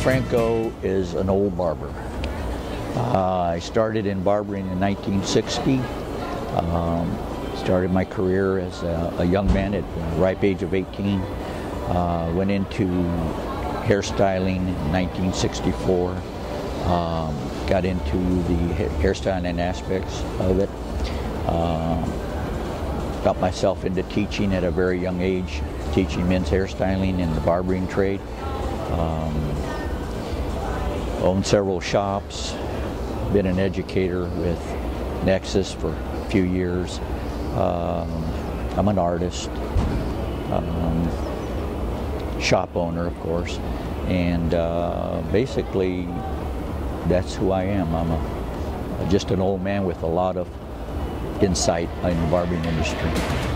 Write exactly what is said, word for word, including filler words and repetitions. Henry Franco is an old barber. Uh, I started in barbering in nineteen sixty. Um, started my career as a, a young man at the ripe age of eighteen. Uh, went into hairstyling in nineteen sixty-four. Um, got into the hairstyling aspects of it. Um, got myself into teaching at a very young age, teaching men's hairstyling in the barbering trade. Um, owned several shops, been an educator with Nexus for a few years. Um, I'm an artist, um, shop owner, of course, and uh, basically that's who I am. I'm a, just an old man with a lot of insight in the barbering industry.